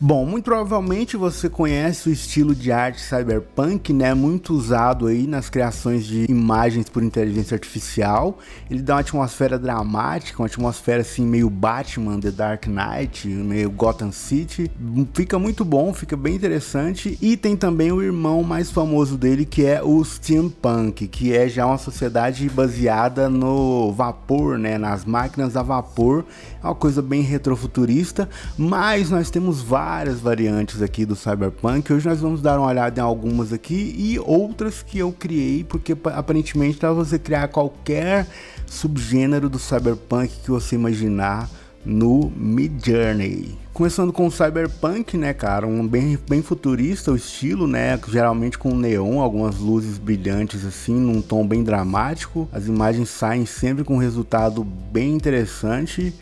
Bom, muito provavelmente você conhece o estilo de arte cyberpunk, né? Muito usado aí nas criações de imagens por inteligência artificial. Ele dá uma atmosfera dramática, uma atmosfera assim meio Batman The Dark Knight, meio Gotham City. Fica muito bom, fica bem interessante. E tem também o irmão mais famoso dele, que é o Steampunk, que é já uma sociedade baseada no vapor, né? Nas máquinas a vapor. É uma coisa bem retrofuturista, mas nós temos várias variantes aqui do Cyberpunk. Hoje nós vamos dar uma olhada em algumas aqui e outras que eu criei, porque aparentemente para você criar qualquer subgênero do Cyberpunk que você imaginar no Midjourney. Começando com o Cyberpunk, né, cara, um bem futurista o estilo, né, geralmente com neon, algumas luzes brilhantes assim, num tom bem dramático. As imagens saem sempre com um resultado bem interessante.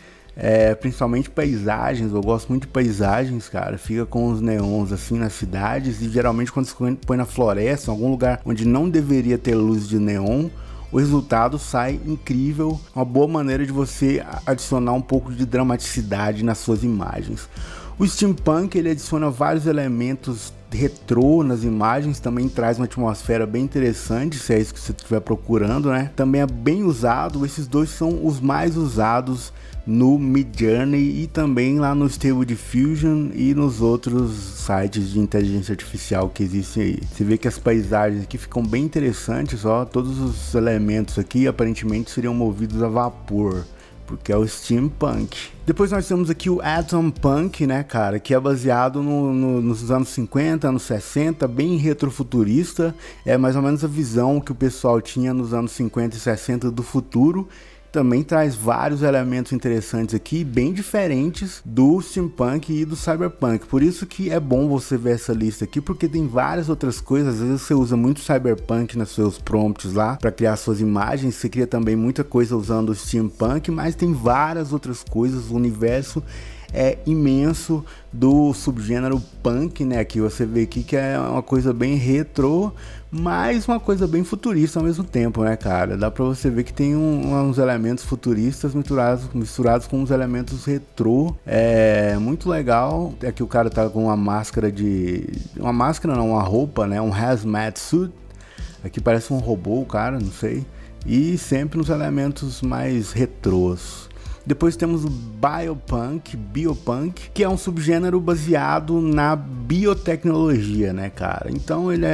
Principalmente paisagens, eu gosto muito de paisagens, cara. Fica com os neons assim nas cidades, e geralmente quando se põe na floresta, em algum lugar onde não deveria ter luz de neon, o resultado sai incrível. Uma boa maneira de você adicionar um pouco de dramaticidade nas suas imagens. O Steampunk, ele adiciona vários elementos retrô nas imagens, também traz uma atmosfera bem interessante, se é isso que você estiver procurando, né? Também é bem usado, esses dois são os mais usados no Midjourney e também lá no Stable Diffusion e nos outros sites de inteligência artificial que existem aí. Você vê que as paisagens aqui ficam bem interessantes, ó, todos os elementos aqui aparentemente seriam movidos a vapor, porque é o Steampunk. Depois nós temos aqui o Oceanpunk, né, cara, que é baseado nos anos 50, anos 60, bem retrofuturista, é mais ou menos a visão que o pessoal tinha nos anos 50 e 60 do futuro. Também traz vários elementos interessantes aqui, bem diferentes do Steampunk e do Cyberpunk. Por isso que é bom você ver essa lista aqui, porque tem várias outras coisas. Às vezes você usa muito Cyberpunk nos seus prompts lá para criar suas imagens. Você cria também muita coisa usando o Steampunk, mas tem várias outras coisas. O universo é imenso do subgênero punk, né? Aqui você vê aqui que é uma coisa bem retrô, mas uma coisa bem futurista ao mesmo tempo, né, cara? Dá pra você ver que tem uns elementos futuristas misturados com uns elementos retrô. É muito legal. Aqui o cara tá com uma máscara de... uma máscara não, uma roupa, né? Um hazmat suit. Aqui parece um robô, cara, não sei. E sempre nos elementos mais retrôs. Depois temos o Biopunk, que é um subgênero baseado na biotecnologia, né, cara? Então ele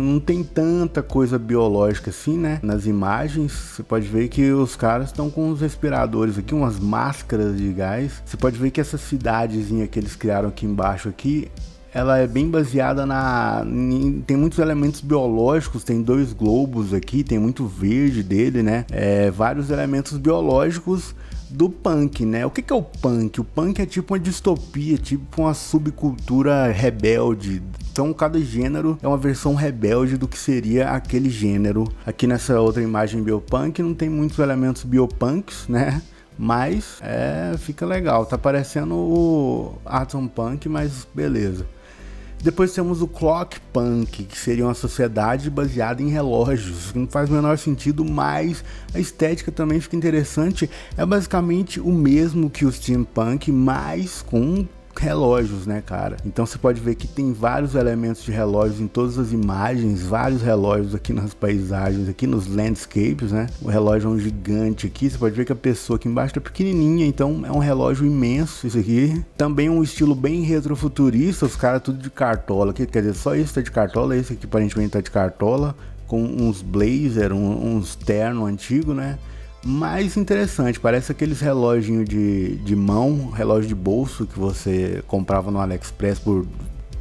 não tem tanta coisa biológica assim, né? Nas imagens, você pode ver que os caras estão com uns respiradores aqui, umas máscaras de gás. Você pode ver que essa cidadezinha que eles criaram aqui embaixo aqui, ela é bem baseada tem muitos elementos biológicos, tem dois globos aqui, tem muito verde dele, né? Vários elementos biológicos do punk, né? O que é o punk? O punk é tipo uma distopia, tipo uma subcultura rebelde. Então cada gênero é uma versão rebelde do que seria aquele gênero. Aqui nessa outra imagem biopunk não tem muitos elementos biopunks, né? Mas fica legal, tá parecendo o Atompunk, mas beleza. Depois temos o Clockpunk, que seria uma sociedade baseada em relógios. Não faz o menor sentido, mas a estética também fica interessante. É basicamente o mesmo que o Steampunk, mas com relógios, né, cara? Então você pode ver que tem vários elementos de relógios em todas as imagens, vários relógios aqui nas paisagens, aqui nos landscapes, né? O relógio é um gigante aqui, você pode ver que a pessoa aqui embaixo tá pequenininha, então é um relógio imenso isso aqui. Também um estilo bem retrofuturista, os caras tudo de cartola aqui, quer dizer, só esse tá de cartola, esse aqui aparentemente tá de cartola, com uns blazer, uns terno antigo, né? Mais interessante, parece aqueles reloginhos de mão, relógio de bolso que você comprava no AliExpress por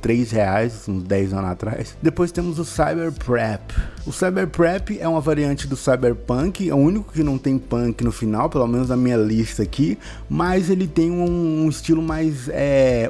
R$3, uns 10 anos atrás. Depois temos o Cyberpunk. O Cyberpunk é uma variante do Cyberpunk, é o único que não tem punk no final, pelo menos na minha lista aqui, mas ele tem um estilo mais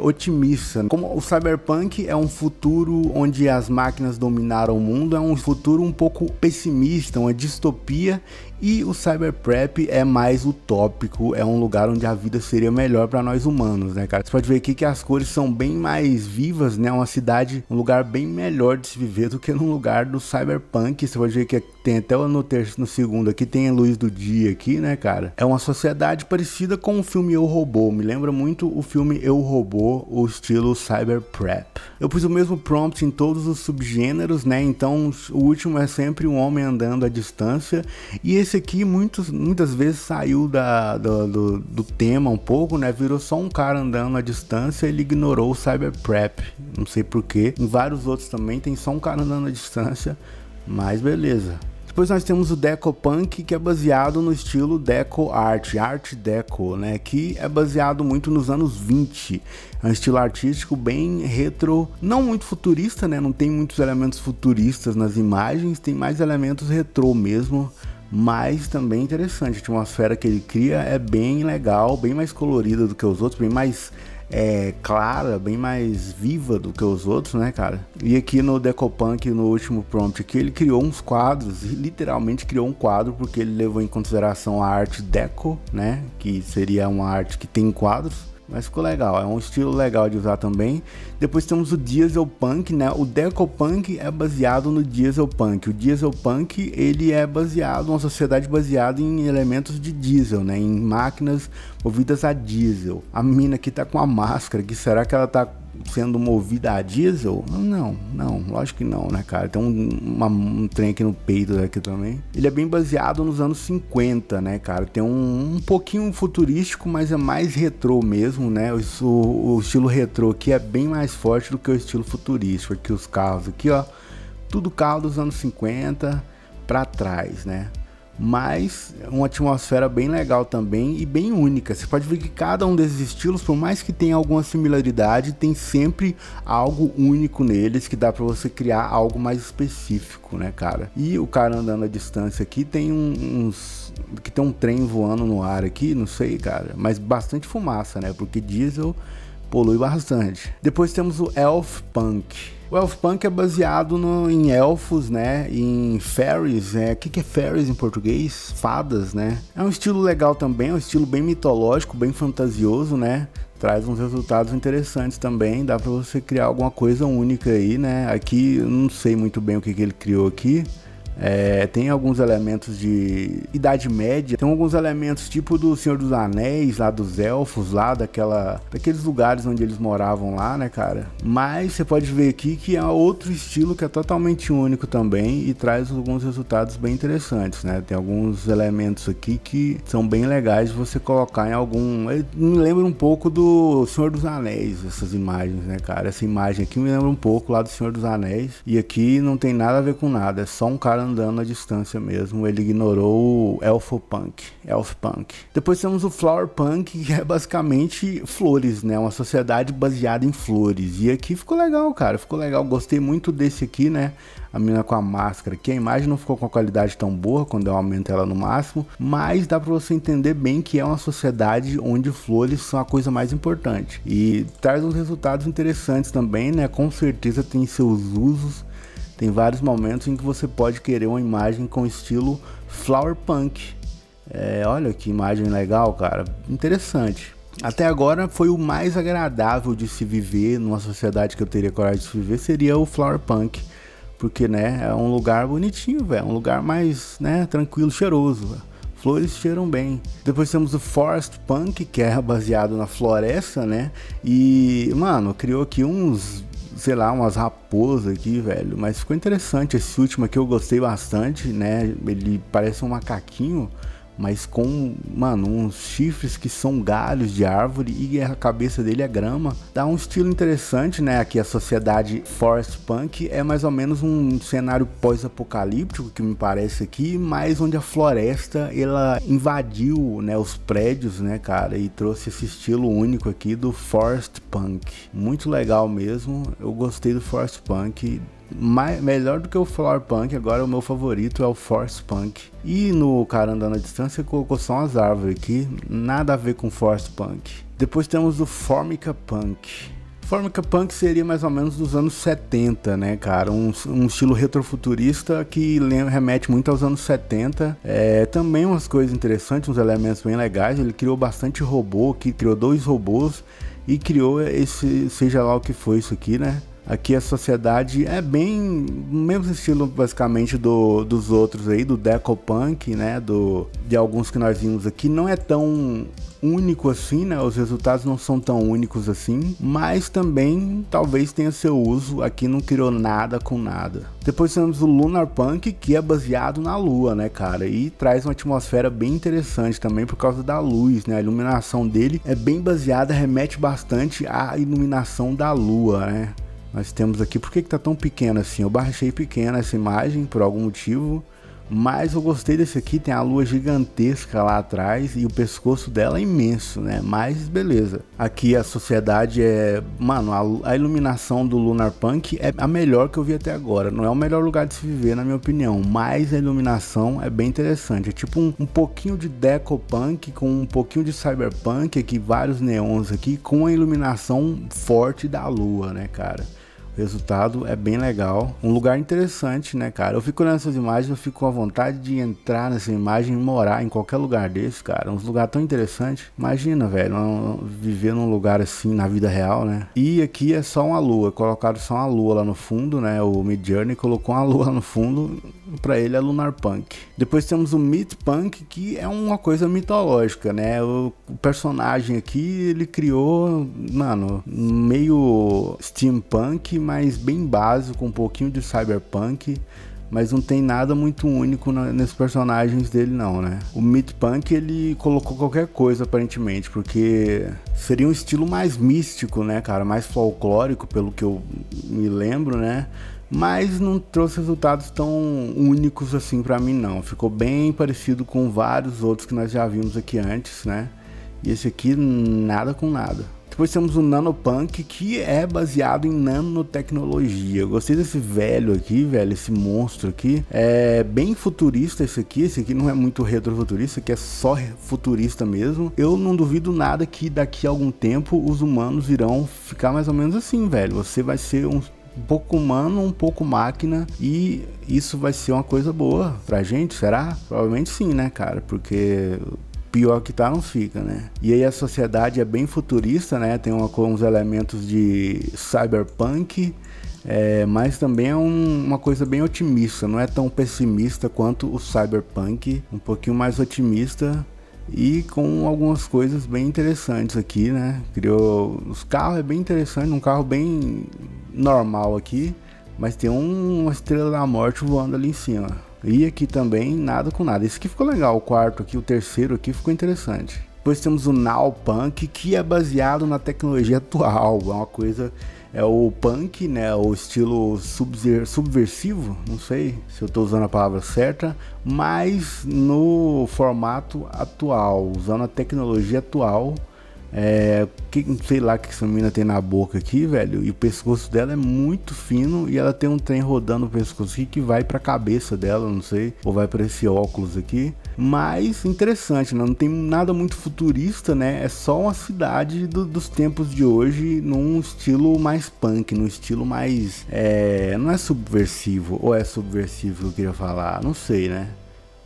otimista. Como o Cyberpunk é um futuro onde as máquinas dominaram o mundo, é um futuro um pouco pessimista, uma distopia, e o Cyberpunk é mais utópico, é um lugar onde a vida seria melhor para nós humanos, né, cara? Você pode ver aqui que as cores são bem mais vivas, né? Uma cidade, um lugar bem melhor de se viver do que num lugar do Cyberpunk. Você pode ver que tem até no terceiro, no segundo aqui, tem a luz do dia aqui, né, cara? É uma sociedade parecida com o filme Eu Robô. Me lembra muito o filme Eu Robô, o estilo cyberpunk. Eu pus o mesmo prompt em todos os subgêneros, né? Então o último é sempre um homem andando à distância. E esse aqui muitas vezes saiu do tema um pouco, né? Virou só um cara andando à distância. Ele ignorou o cyberpunk, não sei porquê. Em vários outros também tem só um cara andando à distância, mas beleza. Depois nós temos o Decopunk, que é baseado no estilo Deco Art, Art Deco, né? Que é baseado muito nos anos 20. É um estilo artístico bem retro, não muito futurista, né? Não tem muitos elementos futuristas nas imagens, tem mais elementos retrô mesmo. Mas também interessante, a atmosfera que ele cria é bem legal, bem mais colorida do que os outros, bem mais... clara, bem mais viva do que os outros, né, cara? E aqui no Decopunk, no último prompt aqui, ele criou uns quadros, literalmente criou um quadro, porque ele levou em consideração a arte deco, né, que seria uma arte que tem quadros. Mas ficou legal, é um estilo legal de usar também. Depois temos o Dieselpunk, né? O Decopunk é baseado no Dieselpunk. O Dieselpunk, ele é baseado, uma sociedade baseada em elementos de diesel, né? Em máquinas movidas a diesel. A mina aqui tá com a máscara, que será que ela tá sendo movida a diesel? Não, lógico que não, né, cara? Tem um trem aqui no peito daqui também. Ele é bem baseado nos anos 50, né, cara? Tem um pouquinho futurístico, mas é mais retrô mesmo, né? O estilo retrô aqui é bem mais forte do que o estilo futurístico. Aqui os carros aqui, ó, tudo carro dos anos 50 pra trás, né? Mas uma atmosfera bem legal também e bem única. Você pode ver que cada um desses estilos, por mais que tenha alguma similaridade, tem sempre algo único neles que dá pra você criar algo mais específico, né, cara? E o cara andando à distância aqui tem tem um trem voando no ar aqui, não sei, cara, mas bastante fumaça, né? Porque diesel polui bastante. Depois temos o Elfpunk. O Elfpunk é baseado em elfos, né? Em fairies, né? O que é fairies em português? Fadas, né? É um estilo legal também, é um estilo bem mitológico, bem fantasioso, né? Traz uns resultados interessantes também, dá pra você criar alguma coisa única aí, né? Aqui, eu não sei muito bem o que ele criou aqui. Tem alguns elementos de Idade Média, tem alguns elementos tipo do Senhor dos Anéis, lá dos elfos, lá daqueles lugares onde eles moravam lá, né, cara? Mas você pode ver aqui que há outro estilo que é totalmente único também e traz alguns resultados bem interessantes, né? Tem alguns elementos aqui que são bem legais de você colocar em algum... Me lembra um pouco do Senhor dos Anéis, essas imagens, né, cara? Essa imagem aqui me lembra um pouco lá do Senhor dos Anéis, e aqui não tem nada a ver com nada, é só um cara andando à distância mesmo. Ele ignorou o Elfpunk. Depois temos o Flowerpunk, que é basicamente flores, né? Uma sociedade baseada em flores. E aqui ficou legal, cara. Ficou legal. Gostei muito desse aqui, né? A menina com a máscara aqui. A imagem não ficou com a qualidade tão boa quando eu aumento ela no máximo, mas dá pra você entender bem que é uma sociedade onde flores são a coisa mais importante. E traz uns resultados interessantes também, né? Com certeza tem seus usos. Tem vários momentos em que você pode querer uma imagem com estilo Flowerpunk. Olha que imagem legal, cara. Interessante. Até agora foi o mais agradável de se viver numa sociedade que eu teria coragem de se viver, seria o Flowerpunk. Porque, né, é um lugar bonitinho, velho. Um lugar mais, né, tranquilo, cheiroso, véio. Flores cheiram bem. Depois temos o Forest Punk, que é baseado na floresta, né? E, mano, criou aqui uns... sei lá, umas raposas aqui, velho. Mas ficou interessante. Esse último aqui eu gostei bastante, né? Ele parece um macaquinho, mas com, mano, uns chifres que são galhos de árvore e a cabeça dele é grama. Dá um estilo interessante, né? Aqui a sociedade Forest Punk é mais ou menos um cenário pós-apocalíptico, que me parece aqui, mas onde a floresta, ela invadiu, né, os prédios, né, cara? E trouxe esse estilo único aqui do Forest Punk. Muito legal mesmo, eu gostei do Forest Punk. Melhor do que o Flowerpunk, agora o meu favorito é o Forcepunk. E no cara andando à distância colocou só umas árvores aqui, nada a ver com Forcepunk. Depois temos o Formicapunk. Formicapunk seria mais ou menos dos anos 70, né, cara? Um estilo retrofuturista que remete muito aos anos 70. Também umas coisas interessantes, uns elementos bem legais. Ele criou bastante robô, que criou dois robôs e criou esse, seja lá o que foi isso aqui, né? Aqui a sociedade é bem no mesmo estilo basicamente dos outros aí, do Decopunk, né, de alguns que nós vimos aqui. Não é tão único assim, né, os resultados não são tão únicos assim, mas também talvez tenha seu uso. Aqui não criou nada com nada. Depois temos o Lunarpunk, que é baseado na lua, né, cara, e traz uma atmosfera bem interessante também por causa da luz, né, a iluminação dele é bem baseada, remete bastante à iluminação da lua, né. Nós temos aqui, por que tá tão pequeno assim? Eu baixei pequena essa imagem por algum motivo, mas eu gostei desse aqui, tem a lua gigantesca lá atrás e o pescoço dela é imenso, né? Mas beleza. Aqui a sociedade é... Mano, a iluminação do Lunarpunk é a melhor que eu vi até agora. Não é o melhor lugar de se viver, na minha opinião, mas a iluminação é bem interessante. É tipo um pouquinho de Decopunk com um pouquinho de Cyberpunk aqui, vários neons aqui, com a iluminação forte da lua, né, cara? O resultado é bem legal, um lugar interessante, né, cara? Eu fico olhando essas imagens, eu fico com a vontade de entrar nessa imagem e morar em qualquer lugar desse, cara. Um lugar tão interessante. Imagina, velho, viver num lugar assim na vida real, né? E aqui é só uma lua, colocaram só uma lua lá no fundo, né? O Midjourney colocou uma lua no fundo, pra ele é Lunarpunk. Depois temos o Mythpunk, que é uma coisa mitológica, né? O personagem aqui, ele criou, mano, meio Steampunk, mas bem básico, um pouquinho de Cyberpunk, mas não tem nada muito único nesses personagens dele não, né? O Mythpunk, ele colocou qualquer coisa aparentemente, porque seria um estilo mais místico, né, cara? Mais folclórico, pelo que eu me lembro, né? Mas não trouxe resultados tão únicos assim pra mim não. Ficou bem parecido com vários outros que nós já vimos aqui antes, né? E esse aqui, nada com nada. Depois temos o Nanopunk, que é baseado em nanotecnologia. Eu gostei desse velho aqui, velho, esse monstro aqui. É bem futurista esse aqui não é muito retrofuturista, que é só futurista mesmo. Eu não duvido nada que daqui a algum tempo os humanos irão ficar mais ou menos assim, velho. Você vai ser um pouco humano, um pouco máquina, e isso vai ser uma coisa boa pra gente, será? Provavelmente sim, né, cara, porque... pior que tá não fica, né? E aí a sociedade é bem futurista, né? Tem uns elementos de cyberpunk, mas também é uma coisa bem otimista. Não é tão pessimista quanto o cyberpunk, um pouquinho mais otimista e com algumas coisas bem interessantes aqui, né? Criou os carros, é bem interessante, um carro bem normal aqui, mas tem uma estrela da morte voando ali em cima. E aqui também, nada com nada. Esse aqui ficou legal, o quarto aqui, o terceiro aqui ficou interessante. Depois temos o Nowpunk, que é baseado na tecnologia atual. É uma coisa... é o punk, né? O estilo subversivo, não sei se eu tô usando a palavra certa, mas no formato atual, usando a tecnologia atual. Sei lá o que essa mina tem na boca aqui, velho. E o pescoço dela é muito fino e ela tem um trem rodando o pescoço aqui que vai pra cabeça dela, não sei, ou vai pra esse óculos aqui. Mas interessante, né? Não tem nada muito futurista, né? É só uma cidade dos tempos de hoje, num estilo mais punk, num estilo mais... não é subversivo, ou é subversivo que eu queria falar, não sei, né?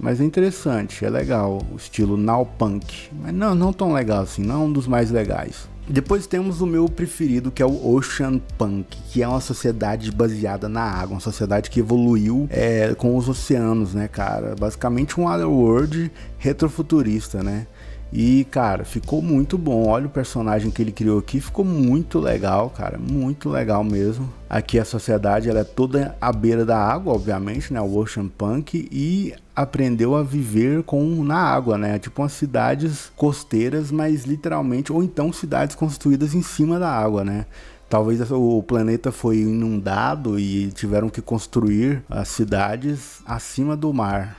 Mas é interessante, é legal, o estilo Nowpunk, mas não tão legal assim, não é um dos mais legais. Depois temos o meu preferido, que é o Oceanpunk, que é uma sociedade baseada na água, uma sociedade que evoluiu com os oceanos, né, cara? Basicamente um Otherworld retrofuturista, né? E, cara, ficou muito bom. Olha o personagem que ele criou aqui, ficou muito legal, cara, muito legal mesmo. Aqui a sociedade, ela é toda à beira da água, obviamente, né, o Oceanpunk, e aprendeu a viver na água, né, tipo umas cidades costeiras, mas literalmente, ou então cidades construídas em cima da água, né. Talvez o planeta foi inundado e tiveram que construir as cidades acima do mar.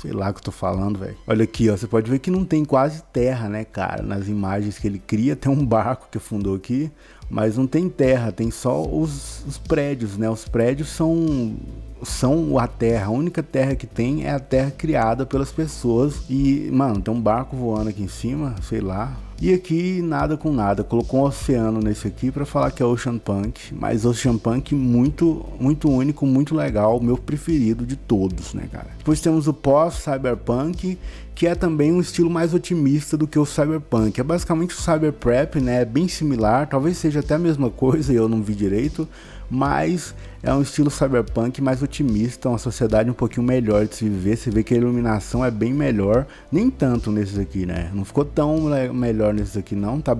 Sei lá o que eu tô falando, velho. Olha aqui, ó, você pode ver que não tem quase terra, né, cara? Nas imagens que ele cria, tem um barco que afundou aqui, mas não tem terra, tem só os prédios, né? Os prédios são são a terra, a única terra que tem é a terra criada pelas pessoas. E, mano, tem um barco voando aqui em cima, sei lá. E aqui nada com nada, colocou um oceano nesse aqui para falar que é Oceanpunk, mas Oceanpunk muito único, muito legal, meu preferido de todos, né, cara? Depois temos o pós-cyberpunk, que é também um estilo mais otimista do que o cyberpunk, é basicamente o cyberprep, né, bem similar, talvez seja até a mesma coisa, eu não vi direito, mas é um estilo cyberpunk mais otimista, uma sociedade um pouquinho melhor de se viver, você vê que a iluminação é bem melhor, nem tanto nesses aqui, né, não ficou tão melhor nesses aqui não, tá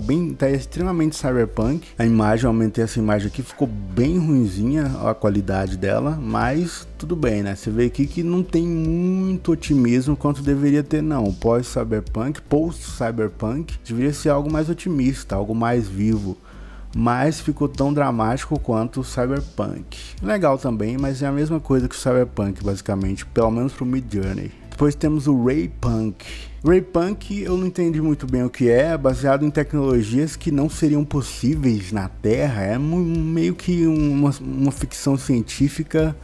extremamente cyberpunk, a imagem, eu aumentei essa imagem aqui, ficou bem ruinzinha a qualidade dela, mas tudo bem, né, você vê aqui que não tem muito otimismo quanto deveria ter não, pós-cyberpunk, post-cyberpunk, deveria ser algo mais otimista, algo mais vivo, mas ficou tão dramático quanto o cyberpunk, legal também, mas é a mesma coisa que o cyberpunk basicamente, pelo menos pro Midjourney. Depois temos o raypunk. Raypunk eu não entendi muito bem o que é, baseado em tecnologias que não seriam possíveis na Terra, é meio que uma ficção científica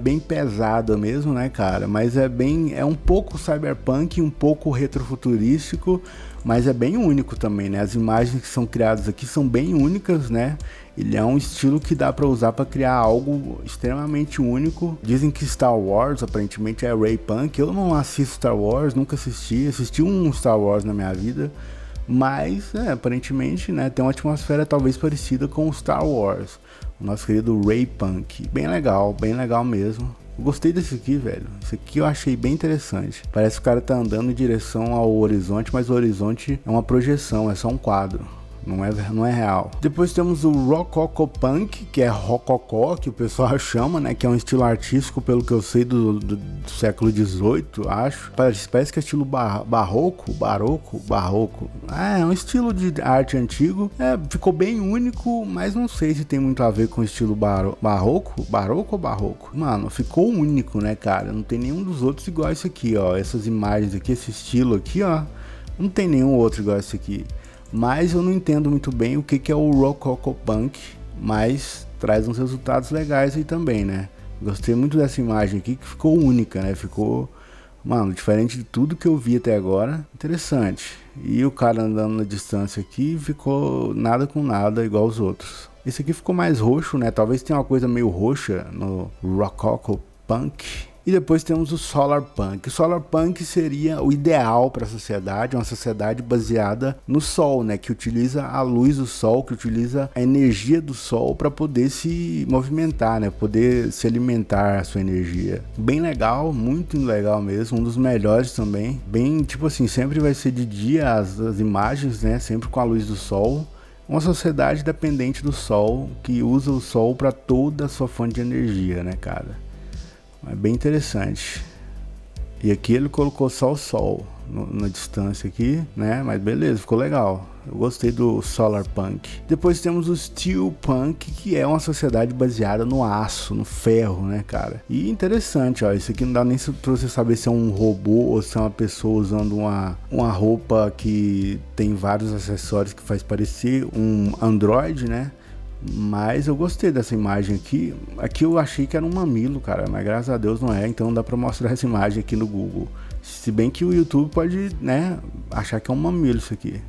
bem pesada mesmo, né, cara? Mas é um pouco cyberpunk, um pouco retrofuturístico, mas é bem único também, né? As imagens que são criadas aqui são bem únicas, né? Ele é um estilo que dá para usar para criar algo extremamente único. Dizem que Star Wars aparentemente é raypunk. Eu não assisto Star Wars, nunca assisti um Star Wars na minha vida, mas aparentemente, né, tem uma atmosfera talvez parecida com o Star Wars. O nosso querido raypunk, bem legal mesmo. Gostei desse aqui, velho. Esse aqui eu achei bem interessante. Parece que o cara tá andando em direção ao horizonte, mas o horizonte é uma projeção, é só um quadro. Não é real. Depois temos o rococopunk, que é rococó, que o pessoal chama, né? Que é um estilo artístico, pelo que eu sei, do século XVIII, acho. Parece que é estilo barroco. É um estilo de arte antigo. É, ficou bem único, mas não sei se tem muito a ver com o estilo barroco. Mano, ficou único, né, cara? Não tem nenhum dos outros igual isso aqui, ó. Essas imagens aqui, esse estilo aqui, ó. Não tem nenhum outro igual esse aqui. Mas eu não entendo muito bem o que é o rococopunk, mas traz uns resultados legais aí também, né? Gostei muito dessa imagem aqui, que ficou única, né? Ficou, mano, diferente de tudo que eu vi até agora. Interessante. E o cara andando na distância aqui ficou nada com nada, igual os outros. Esse aqui ficou mais roxo, né? Talvez tenha uma coisa meio roxa no rococopunk. E depois temos o solarpunk. O solarpunk seria o ideal para a sociedade, uma sociedade baseada no sol, né, que utiliza a luz do sol, que utiliza a energia do sol para poder se movimentar, né, poder se alimentar a sua energia. Bem legal, muito legal mesmo, um dos melhores também. Bem, tipo assim, sempre vai ser de dia as imagens, né, sempre com a luz do sol. Uma sociedade dependente do sol, que usa o sol para toda a sua fonte de energia, né, cara? É bem interessante. E aqui ele colocou só o sol na distância aqui, né? Mas beleza, ficou legal. Eu gostei do solarpunk. Depois temos o steelpunk, que é uma sociedade baseada no aço, no ferro, né, cara? E interessante, ó, isso aqui não dá nem pra você saber se é um robô ou se é uma pessoa usando uma roupa que tem vários acessórios que faz parecer um android, né? Mas eu gostei dessa imagem aqui. Aqui eu achei que era um mamilo, cara, mas graças a Deus não é, então dá pra mostrar essa imagem aqui no Google. Se bem que o YouTube pode, né, achar que é um mamilo isso aqui.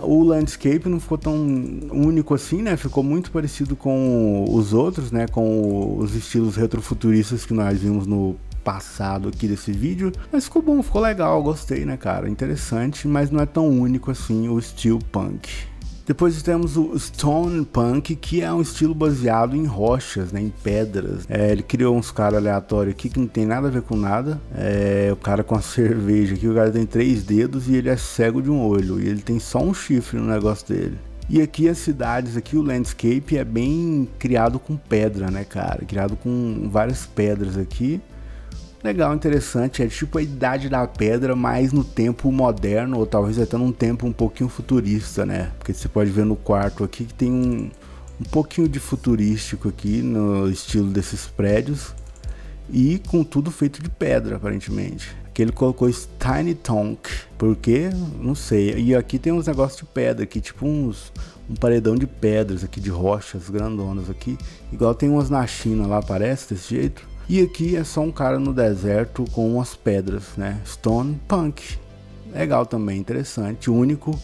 O landscape não ficou tão único assim, né, ficou muito parecido com os outros, né, com os estilos retrofuturistas que nós vimos no passado aqui desse vídeo, mas ficou bom, ficou legal, gostei, né, cara, interessante, mas não é tão único assim o steampunk. Depois temos o Stonepunk, que é um estilo baseado em rochas, né, em pedras. Ele criou uns caras aleatórios aqui que não tem nada a ver com nada. O cara com a cerveja aqui, o cara tem 3 dedos e ele é cego de um olho. E ele tem só um chifre no negócio dele. E aqui as cidades, aqui o landscape é bem criado com pedra, né, cara? Criado com várias pedras aqui. Legal, interessante, é tipo a idade da pedra, mas no tempo moderno, ou talvez até num tempo um pouquinho futurista, né? Porque você pode ver no quarto aqui que tem um pouquinho de futurístico aqui no estilo desses prédios. E com tudo feito de pedra, aparentemente. Aqui ele colocou Tiny Tonk, porque, não sei. E aqui tem uns negócios de pedra aqui, tipo um paredão de pedras aqui, de rochas grandonas aqui. Igual tem umas na China lá, parece, desse jeito. E aqui é só um cara no deserto com umas pedras, né? Steampunk. Legal também, interessante, único,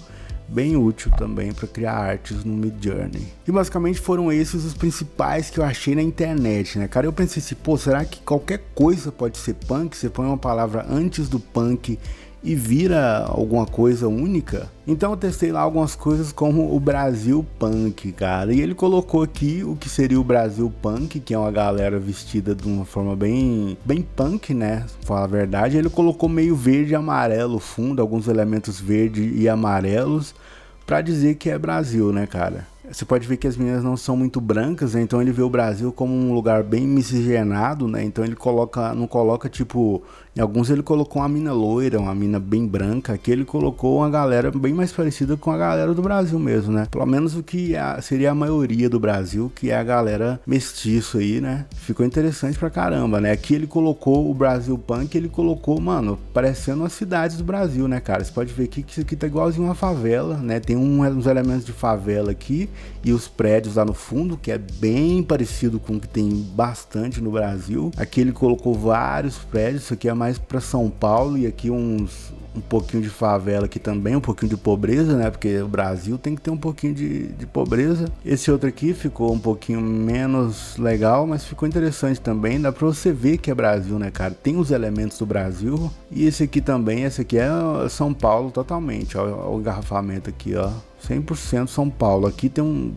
bem útil também para criar artes no Midjourney. E basicamente foram esses os principais que eu achei na internet, né, cara? Eu pensei assim, pô, será que qualquer coisa pode ser punk? Você põe uma palavra antes do punk e vira alguma coisa única? Então eu testei lá algumas coisas como o Brasil Punk, cara, e ele colocou aqui o que seria o Brasil Punk, que é uma galera vestida de uma forma bem punk, né, pra falar a verdade. Ele colocou meio verde e amarelo o fundo, alguns elementos verde e amarelos, pra dizer que é Brasil, né, cara? Você pode ver que as meninas não são muito brancas, né? Então ele vê o Brasil como um lugar bem miscigenado, né? Então ele coloca, não coloca tipo, em alguns ele colocou uma mina loira, uma mina bem branca. Aqui ele colocou uma galera bem mais parecida com a galera do Brasil mesmo, né? Pelo menos o que seria a maioria do Brasil, que é a galera mestiço aí, né? Ficou interessante pra caramba, né? Aqui ele colocou o Brasil Punk, ele colocou, mano, parecendo as cidades do Brasil, né, cara? Você pode ver aqui que isso aqui tá igualzinho uma favela, né? Tem uns elementos de favela aqui e os prédios lá no fundo, que é bem parecido com o que tem bastante no Brasil. Aqui ele colocou vários prédios, isso aqui é mais para São Paulo, e aqui um pouquinho de favela aqui também, um pouquinho de pobreza, né, porque o Brasil tem que ter um pouquinho de pobreza. Esse outro aqui ficou um pouquinho menos legal, mas ficou interessante também, dá pra você ver que é Brasil, né, cara, tem os elementos do Brasil. E esse aqui também, esse aqui é São Paulo totalmente, ó, o engarrafamento aqui, ó, 100% São Paulo. Aqui tem um,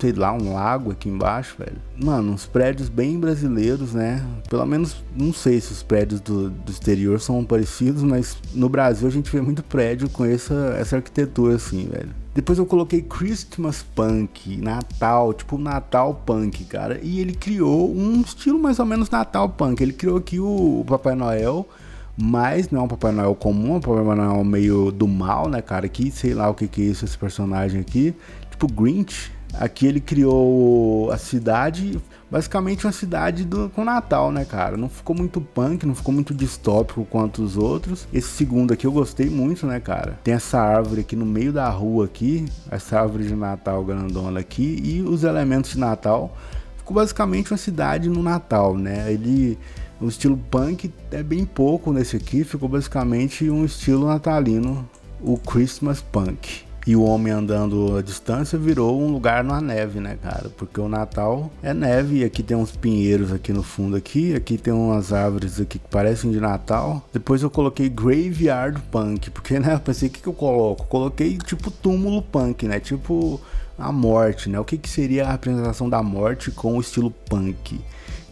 sei lá, um lago aqui embaixo, velho. Mano, uns prédios bem brasileiros, né? Pelo menos, não sei se os prédios do exterior são parecidos, mas no Brasil a gente vê muito prédio com essa arquitetura assim, velho. Depois eu coloquei Christmas Punk, Natal, tipo Natal Punk, cara. E ele criou um estilo mais ou menos Natal Punk. Ele criou aqui o Papai Noel, mas não é um Papai Noel comum, é um Papai Noel meio do mal, né, cara? Aqui, sei lá o que é isso, esse personagem aqui, tipo Grinch. Aqui ele criou a cidade, basicamente uma cidade com Natal, né, cara? Não ficou muito punk, não ficou muito distópico quanto os outros. Esse segundo aqui eu gostei muito, né, cara? Tem essa árvore aqui no meio da rua aqui, essa árvore de Natal grandona aqui, e os elementos de Natal. Ficou basicamente uma cidade no Natal, né? Ele... O estilo punk é bem pouco nesse aqui, ficou basicamente um estilo natalino, o Christmas Punk. E o homem andando à distância virou um lugar na neve, né, cara? Porque o Natal é neve, e aqui tem uns pinheiros aqui no fundo aqui, aqui tem umas árvores aqui que parecem de Natal. Depois eu coloquei Graveyard Punk, porque, né, eu pensei, o que eu coloco? Coloquei tipo túmulo punk, né, tipo a morte, né? O que seria a representação da morte com o estilo punk?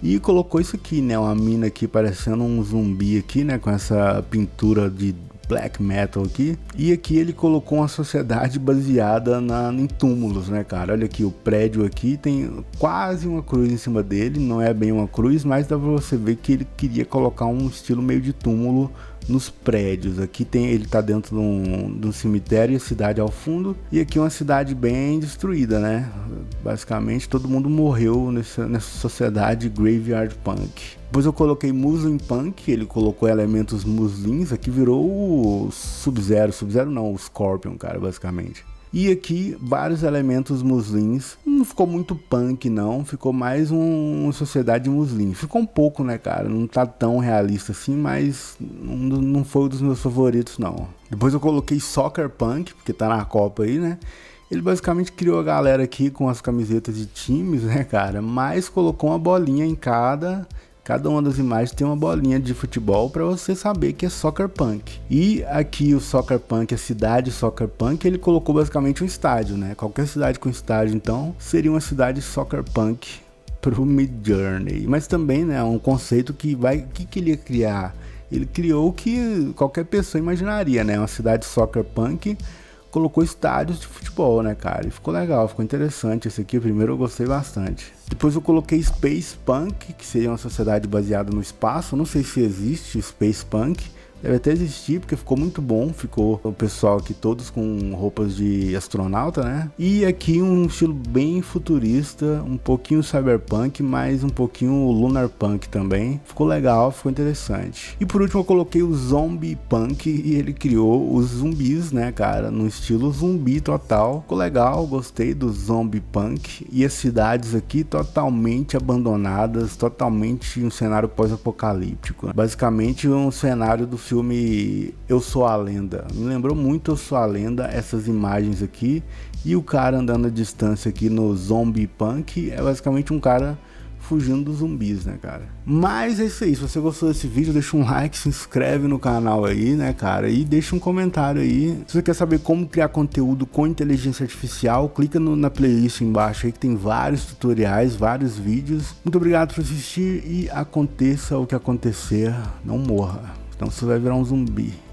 E colocou isso aqui, né, uma mina aqui parecendo um zumbi aqui, né, com essa pintura de black metal aqui. E aqui ele colocou uma sociedade baseada em túmulos, né, cara? Olha aqui, o prédio aqui tem quase uma cruz em cima dele, não é bem uma cruz, mas dá pra você ver que ele queria colocar um estilo meio de túmulo nos prédios. Aqui tem, ele tá dentro de um cemitério, a cidade ao fundo, e aqui uma cidade bem destruída, né? Basicamente todo mundo morreu nessa sociedade Graveyard Punk. Depois eu coloquei Muslim Punk, ele colocou elementos muslins, aqui virou o Sub-Zero não, o Scorpion, cara, basicamente. E aqui vários elementos muslins, não ficou muito punk não, ficou mais uma sociedade muslim. Ficou um pouco, né, cara, não tá tão realista assim, mas não foi um dos meus favoritos não. Depois eu coloquei Soccer Punk, porque tá na Copa aí, né? Ele basicamente criou a galera aqui com as camisetas de times, né, cara, mas colocou uma bolinha em cada uma das imagens, tem uma bolinha de futebol para você saber que é Soccer Punk. E aqui o Soccer Punk, a cidade Soccer Punk, ele colocou basicamente um estádio, né? Qualquer cidade com estádio, então, seria uma cidade Soccer Punk pro Midjourney. Mas também, né, é um conceito que vai... O que ele ia criar? Ele criou o que qualquer pessoa imaginaria, né? Uma cidade Soccer Punk, colocou estádios de futebol, né, cara? E ficou legal, ficou interessante esse aqui, primeiro eu gostei bastante. Depois eu coloquei Space Punk, que seria uma sociedade baseada no espaço. Não sei se existe Space Punk, Deve até existir, porque ficou muito bom. Ficou o pessoal aqui todos com roupas de astronauta, né? E aqui um estilo bem futurista, um pouquinho cyberpunk, mas um pouquinho lunar punk também. Ficou legal, ficou interessante. E por último eu coloquei o zombie punk, e ele criou os zumbis, né, cara? No estilo zumbi total. Ficou legal, gostei do zombie punk. E as cidades aqui totalmente abandonadas, totalmente um cenário pós-apocalíptico. Basicamente um cenário do filme Eu Sou a Lenda. Me lembrou muito Eu Sou a Lenda, essas imagens aqui. E o cara andando à distância aqui no zombie punk é basicamente um cara fugindo dos zumbis, né, cara? Mas é isso aí, se você gostou desse vídeo, deixa um like, se inscreve no canal aí, né, cara? E deixa um comentário aí. Se você quer saber como criar conteúdo com inteligência artificial, clica na playlist embaixo aí que tem vários tutoriais, vários vídeos. Muito obrigado por assistir e aconteça o que acontecer, não morra. Então você vai virar um zumbi.